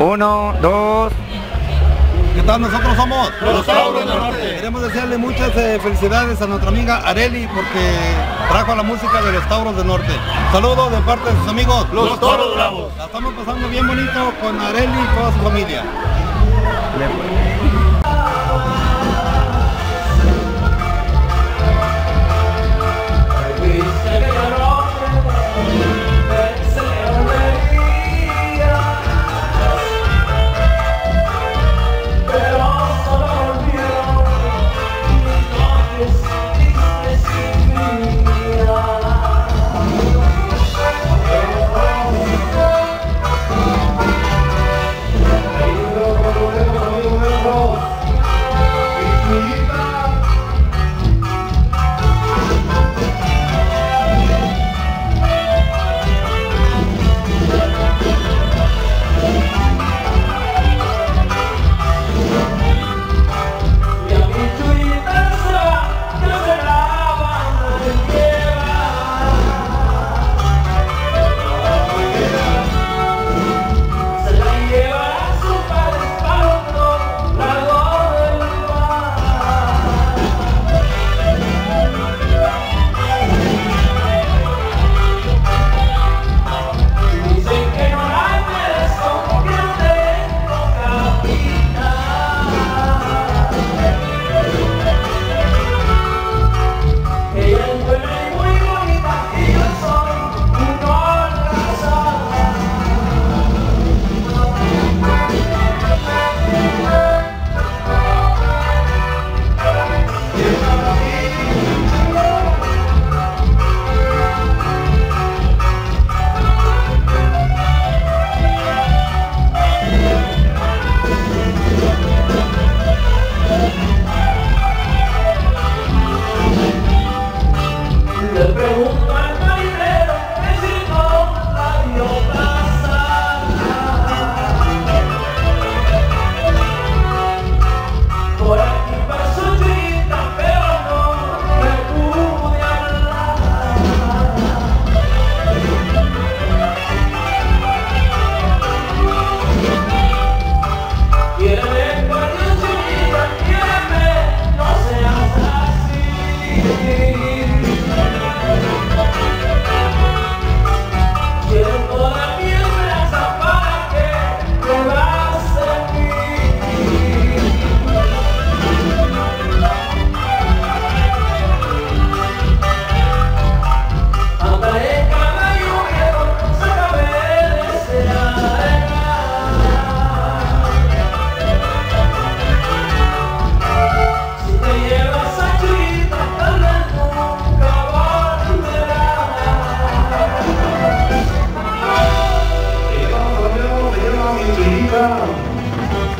Uno, dos. ¿Qué tal? Nosotros somos los Tauros del Norte. Queremos desearle muchas felicidades a nuestra amiga Areli porque trajo la música de los Tauros del Norte. Saludos de parte de sus amigos, los Tauros Bravos. La estamos pasando bien bonito con Areli y toda su familia.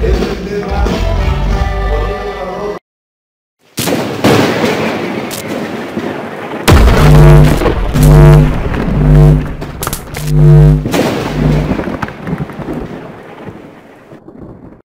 It's a new house.